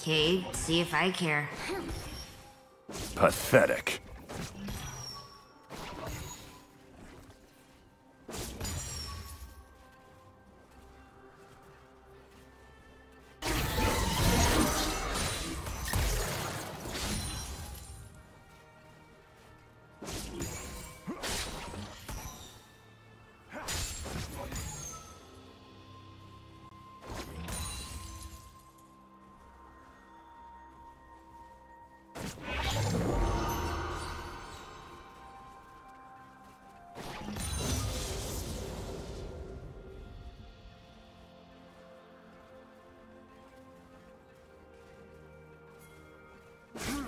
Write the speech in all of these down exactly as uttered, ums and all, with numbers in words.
Okay, see if I care. Pathetic.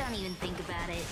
Don't even think about it.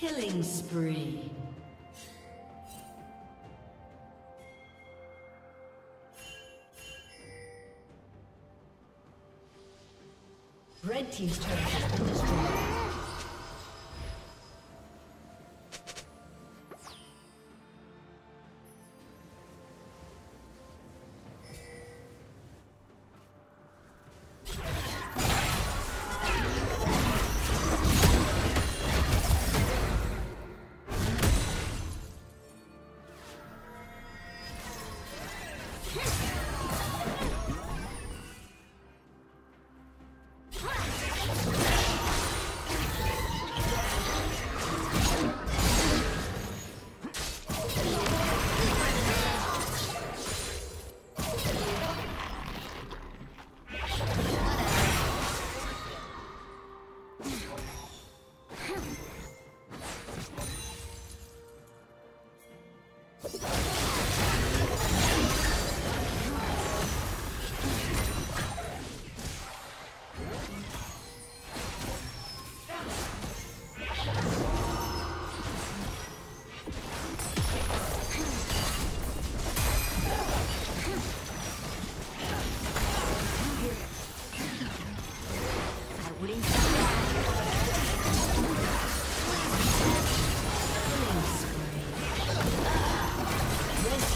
Killing spree. Red team's turret has been destroyed.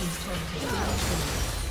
team's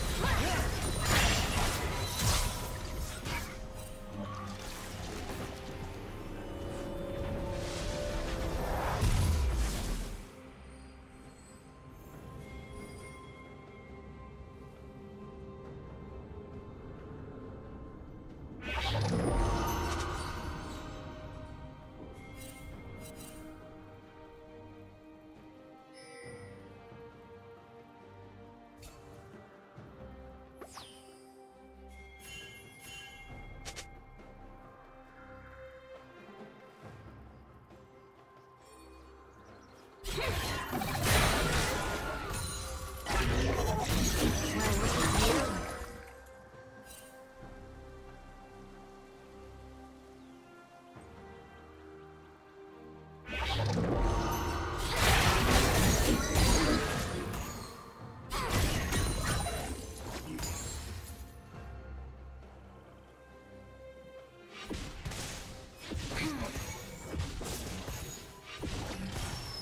turret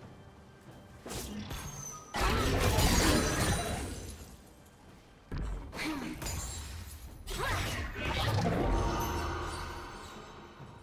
A